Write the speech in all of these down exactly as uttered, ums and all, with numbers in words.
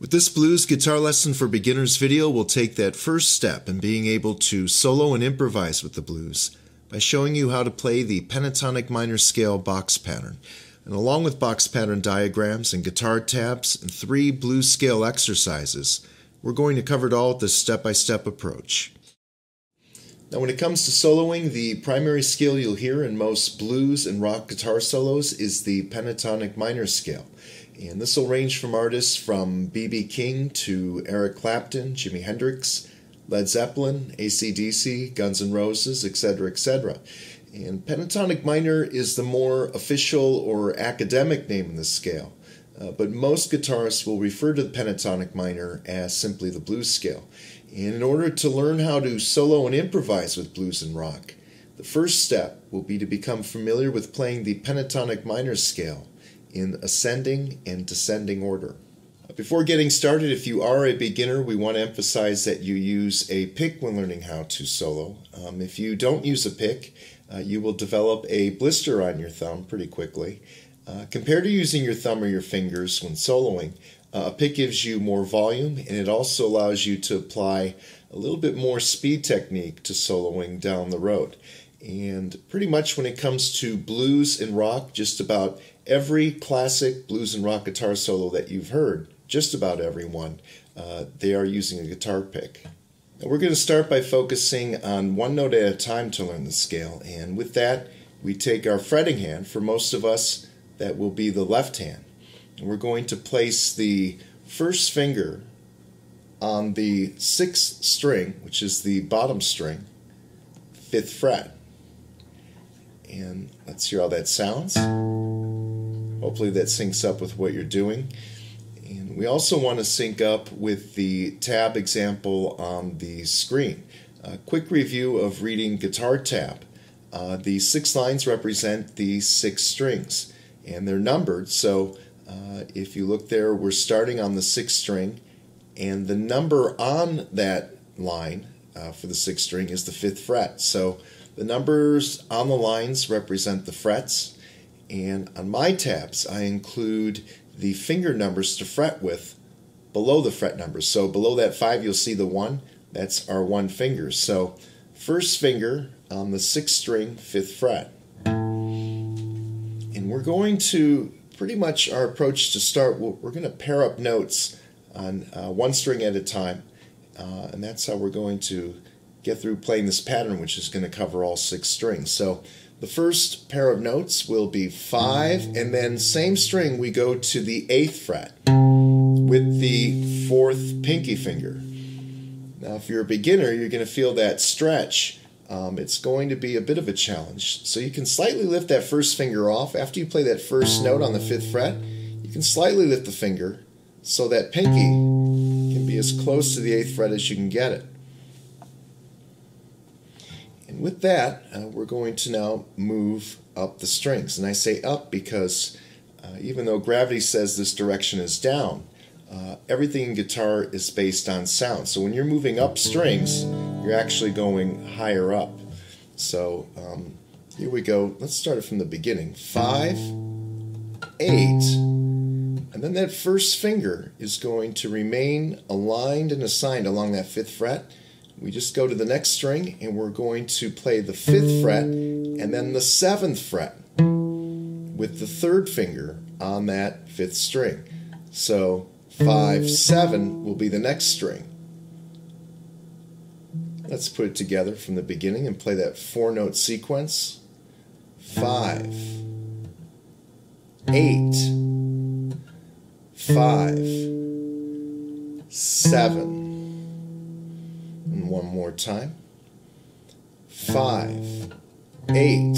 With this blues guitar lesson for beginners video, we'll take that first step in being able to solo and improvise with the blues by showing you how to play the pentatonic minor scale box pattern. And along with box pattern diagrams and guitar tabs and three blues scale exercises, we're going to cover it all with this step-by-step approach. Now, when it comes to soloing, the primary scale you'll hear in most blues and rock guitar solos is the pentatonic minor scale. And this will range from artists from B B King to Eric Clapton, Jimi Hendrix, Led Zeppelin, A C D C, Guns N' Roses, et cetera, et cetera. And pentatonic minor is the more official or academic name in this scale, uh, but most guitarists will refer to the pentatonic minor as simply the blues scale. And in order to learn how to solo and improvise with blues and rock, the first step will be to become familiar with playing the pentatonic minor scale in ascending and descending order. Before getting started, if you are a beginner, we want to emphasize that you use a pick when learning how to solo. Um, if you don't use a pick, uh, you will develop a blister on your thumb pretty quickly. Uh, compared to using your thumb or your fingers when soloing, uh, a pick gives you more volume, and it also allows you to apply a little bit more speed technique to soloing down the road. And pretty much when it comes to blues and rock, just about every classic blues and rock guitar solo that you've heard, just about everyone, uh, they are using a guitar pick. Now we're going to start by focusing on one note at a time to learn the scale, and with that we take our fretting hand. For most of us, that will be the left hand, and we're going to place the first finger on the sixth string, which is the bottom string, fifth fret, and let's hear how that sounds. Hopefully that syncs up with what you're doing. And we also want to sync up with the tab example on the screen. A quick review of reading guitar tab. Uh, the six lines represent the six strings, and they're numbered, so uh, if you look there, we're starting on the sixth string, and the number on that line uh, for the sixth string is the fifth fret. So the numbers on the lines represent the frets, and on my tabs I include the finger numbers to fret with below the fret numbers. So below that five, you'll see the one. That's our one finger. So first finger on the sixth string, fifth fret. And we're going to, pretty much our approach to start, we're going to pair up notes on uh, one string at a time. Uh, and that's how we're going to get through playing this pattern, which is going to cover all six strings. So the first pair of notes will be five, and then same string we go to the eighth fret with the fourth pinky finger. Now if you're a beginner, you're going to feel that stretch. Um, it's going to be a bit of a challenge. So you can slightly lift that first finger off. After you play that first note on the fifth fret, you can slightly lift the finger so that pinky can be as close to the eighth fret as you can get it. And with that, uh, we're going to now move up the strings. And I say up because uh, even though gravity says this direction is down, uh, everything in guitar is based on sound. So when you're moving up strings, you're actually going higher up. So um, here we go. Let's start it from the beginning. Five, eight, and then that first finger is going to remain aligned and assigned along that fifth fret. We just go to the next string, and we're going to play the fifth fret and then the seventh fret with the third finger on that fifth string. So five, seven will be the next string. Let's put it together from the beginning and play that four note sequence. five, eight, five, seven. And one more time. Five, eight,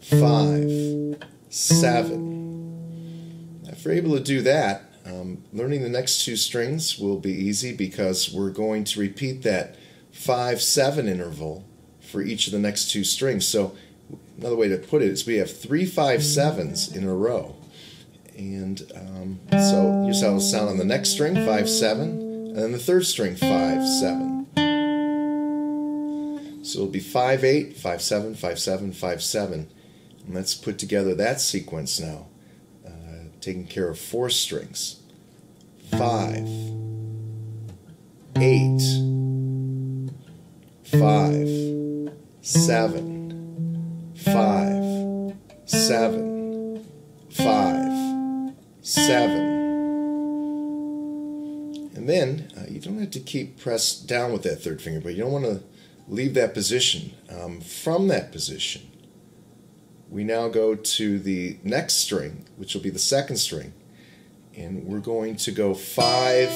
five, seven. Now if you're able to do that, um, learning the next two strings will be easy because we're going to repeat that five, seven interval for each of the next two strings. So another way to put it is we have three five sevens in a row. And um, so here's how it'll sound on the next string, five, seven. And then the third string, five, seven. So it'll be five, eight, five, seven, five, seven, five, seven. And let's put together that sequence now, uh, taking care of four strings. 5, five, eight, five, seven, five, seven, five, seven. And then uh, you don't have to keep pressed down with that third finger, but you don't want to leave that position. Um, from that position, we now go to the next string, which will be the second string, and we're going to go five,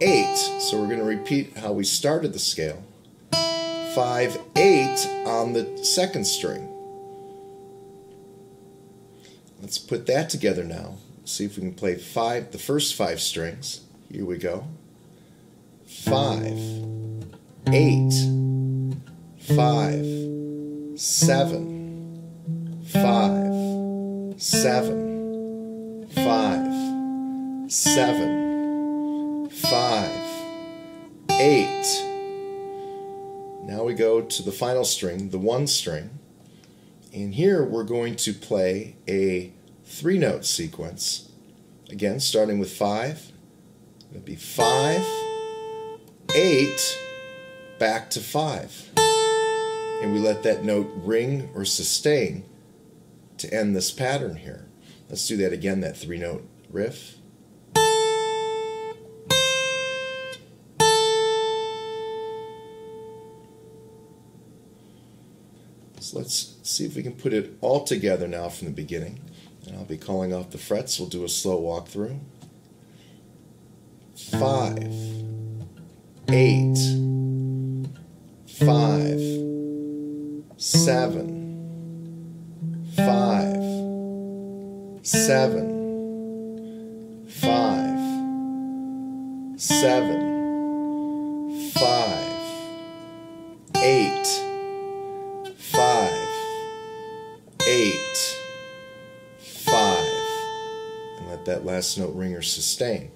eight. So we're going to repeat how we started the scale. Five, eight on the second string. Let's put that together now. See if we can play five, the first five strings. Here we go. Five, eight, five, seven, five, seven, five, seven, five, eight. Now we go to the final string, the one string. And here we're going to play a three-note sequence. Again, starting with five. It'll be five, eight, back to five. And we let that note ring or sustain to end this pattern here. Let's do that again, that three note riff. So let's see if we can put it all together now from the beginning. And I'll be calling off the frets. We'll do a slow walkthrough. Five, eight, five, seven, five, seven, five, seven, five, eight, five, eight, five, and let that last note ring or sustain.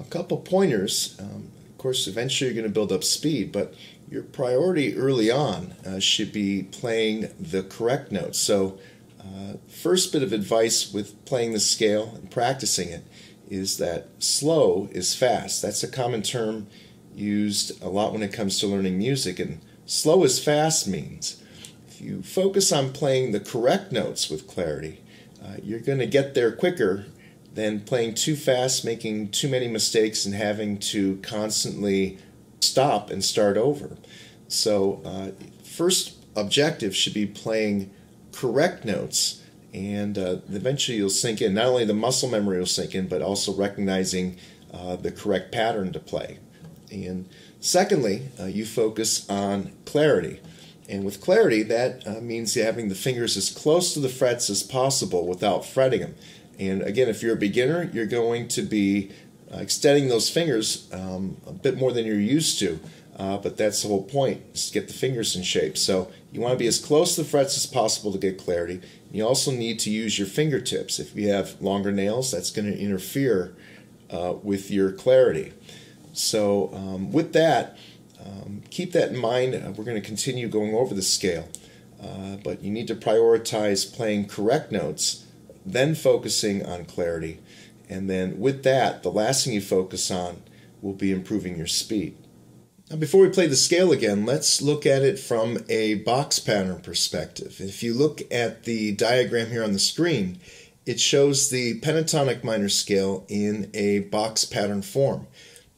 A couple pointers. Um, of course, eventually you're going to build up speed, but your priority early on uh, should be playing the correct notes. So uh, first bit of advice with playing the scale and practicing it is that slow is fast. That's a common term used a lot when it comes to learning music, and slow is fast means if you focus on playing the correct notes with clarity, uh, you're going to get there quicker than playing too fast, making too many mistakes, and having to constantly stop and start over. So uh, first objective should be playing correct notes, and uh, eventually you'll sink in. Not only the muscle memory will sink in, but also recognizing uh, the correct pattern to play. And secondly, uh, you focus on clarity. And with clarity, that uh, means having the fingers as close to the frets as possible without fretting them. And again, if you're a beginner, you're going to be extending those fingers um, a bit more than you're used to, uh, but that's the whole point, is to get the fingers in shape. So you want to be as close to the frets as possible to get clarity. You also need to use your fingertips. If you have longer nails, that's going to interfere uh, with your clarity. So um, with that, um, keep that in mind. We're going to continue going over the scale, uh, but you need to prioritize playing correct notes, then focusing on clarity, and then with that, the last thing you focus on will be improving your speed. Now, before we play the scale again, let's look at it from a box pattern perspective. If you look at the diagram here on the screen, it shows the pentatonic minor scale in a box pattern form.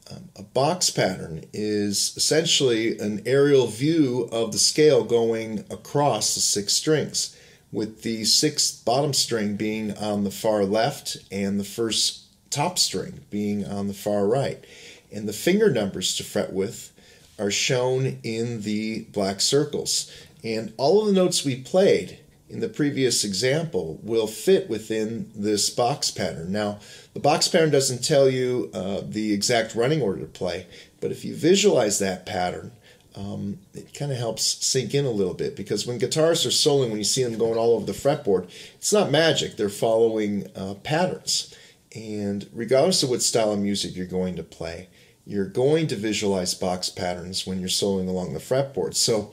Um, a box pattern is essentially an aerial view of the scale going across the six strings, with the sixth bottom string being on the far left and the first top string being on the far right. And the finger numbers to fret with are shown in the black circles. And all of the notes we played in the previous example will fit within this box pattern. Now, the box pattern doesn't tell you uh, the exact running order to play, but if you visualize that pattern, Um, it kind of helps sink in a little bit, because when guitarists are soloing, when you see them going all over the fretboard, it's not magic. They're following uh, patterns. And regardless of what style of music you're going to play, you're going to visualize box patterns when you're soloing along the fretboard. So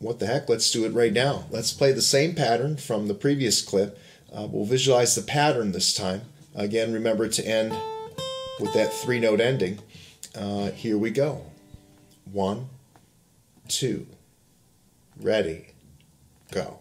what the heck, let's do it right now. Let's play the same pattern from the previous clip. Uh, we'll visualize the pattern this time Again, remember to end with that three note ending. Uh, here we go. One, two, ready, go.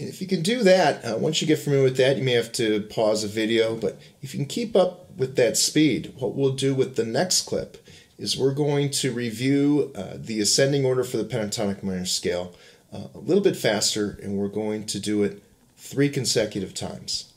If you can do that, uh, once you get familiar with that, you may have to pause the video, but if you can keep up with that speed, what we'll do with the next clip is we're going to review uh, the ascending order for the pentatonic minor scale uh, a little bit faster, and we're going to do it three consecutive times.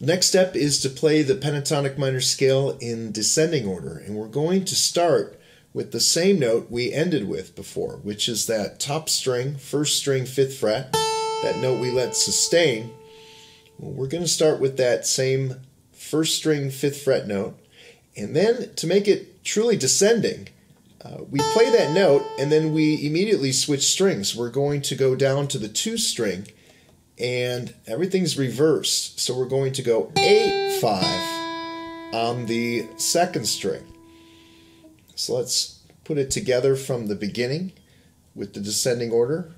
Next step is to play the pentatonic minor scale in descending order, and we're going to start with the same note we ended with before, which is that top string, first string, fifth fret, that note we let sustain. Well, we're going to start with that same first string, fifth fret note, and then to make it truly descending, uh, we play that note and then we immediately switch strings. We're going to go down to the two string, and everything's reversed, so we're going to go eight five on the second string. So let's put it together from the beginning with the descending order,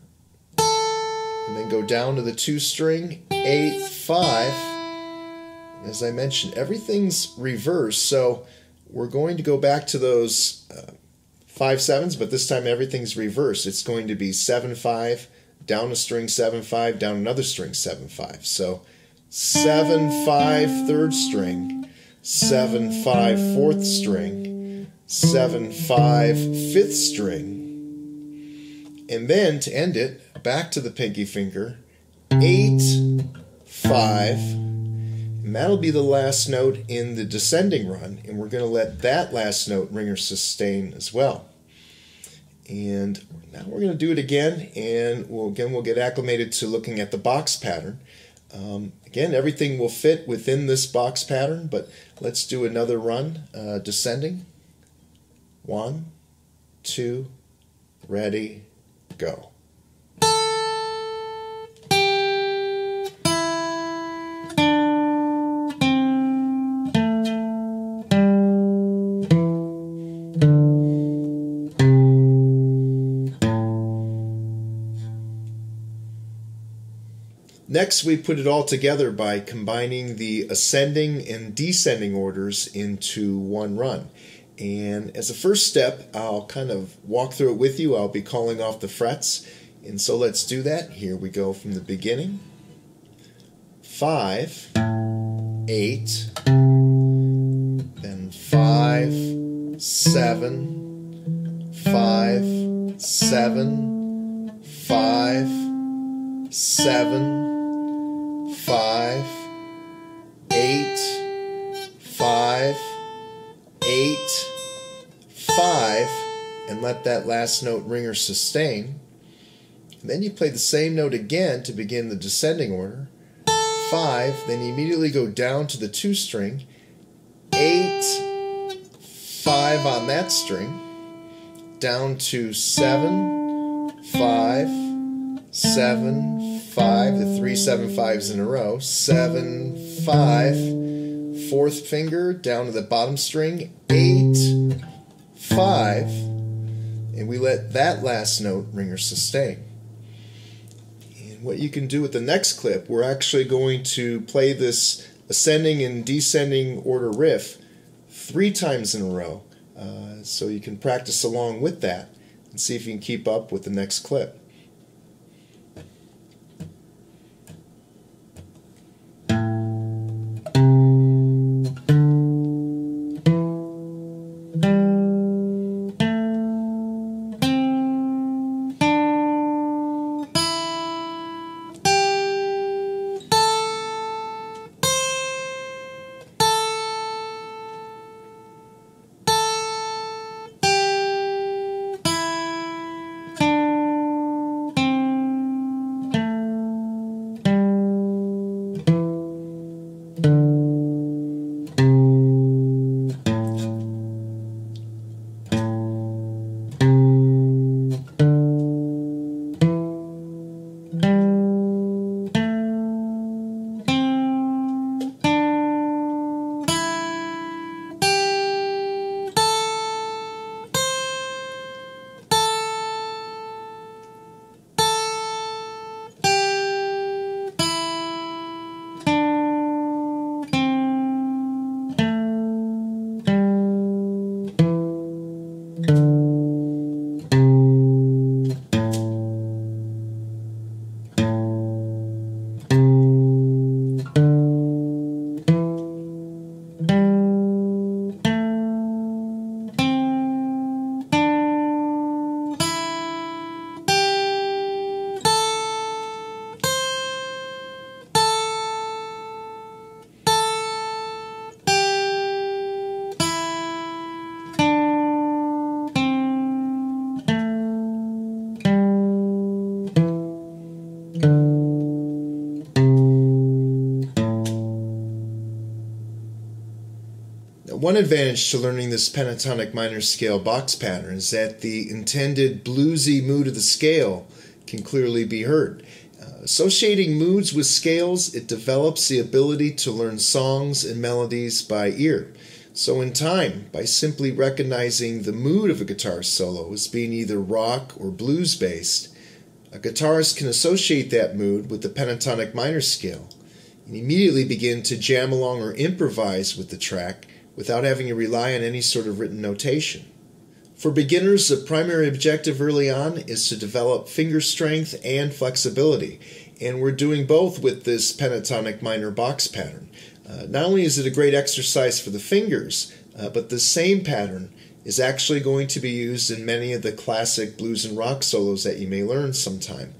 and then go down to the two string, eight five. As I mentioned, everything's reversed, so we're going to go back to those uh, five sevens, but this time everything's reversed. It's going to be seven five. Down a string seven five, down another string seven five. So seven five third string, seven five fourth string, seven five fifth string, and then to end it, back to the pinky finger, eight five, and that'll be the last note in the descending run, and we're going to let that last note ring or sustain as well. And now we're going to do it again, and we'll, again we'll get acclimated to looking at the box pattern. Um, again, everything will fit within this box pattern, but let's do another run, uh, descending. One, two, ready, go. Next, we put it all together by combining the ascending and descending orders into one run. And as a first step, I'll kind of walk through it with you. I'll be calling off the frets. And so let's do that. Here we go from the beginning. Five, eight, then five, seven, five, seven, five, seven, five, eight, five, eight, five, and let that last note ring or sustain. And then you play the same note again to begin the descending order. Five, then you immediately go down to the two string, eight, five on that string, down to seven, five, seven, five, the three seven fives in a row, seven, five, fourth finger down to the bottom string, eight, five, and we let that last note ring or sustain. And what you can do with the next clip, we're actually going to play this ascending and descending order riff three times in a row, uh, so you can practice along with that and see if you can keep up with the next clip. One advantage to learning this pentatonic minor scale box pattern is that the intended bluesy mood of the scale can clearly be heard. Uh, associating moods with scales, it develops the ability to learn songs and melodies by ear. So in time, by simply recognizing the mood of a guitar solo as being either rock or blues based, a guitarist can associate that mood with the pentatonic minor scale and immediately begin to jam along or improvise with the track without having to rely on any sort of written notation. For beginners, the primary objective early on is to develop finger strength and flexibility, and we're doing both with this pentatonic minor box pattern. Uh, not only is it a great exercise for the fingers, uh, but the same pattern is actually going to be used in many of the classic blues and rock solos that you may learn sometime.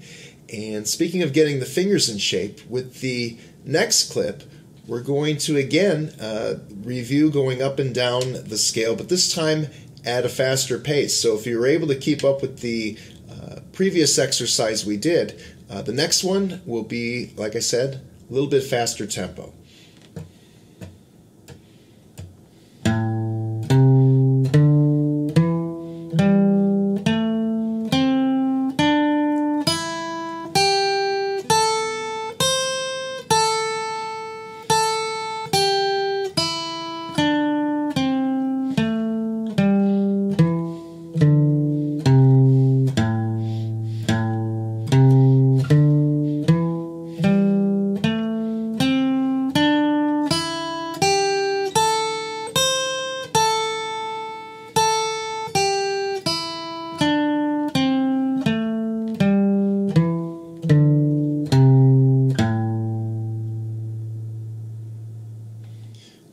And speaking of getting the fingers in shape, with the next clip, we're going to again uh, review going up and down the scale, but this time at a faster pace. So if you were able to keep up with the uh, previous exercise we did, uh, the next one will be, like I said, a little bit faster tempo.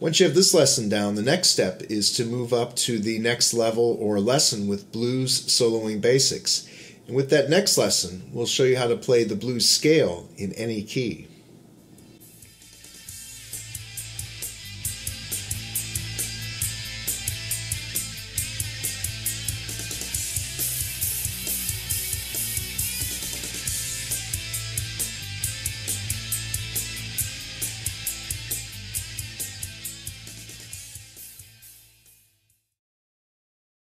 Once you have this lesson down, the next step is to move up to the next level or lesson with blues soloing basics. And with that next lesson, we'll show you how to play the blues scale in any key.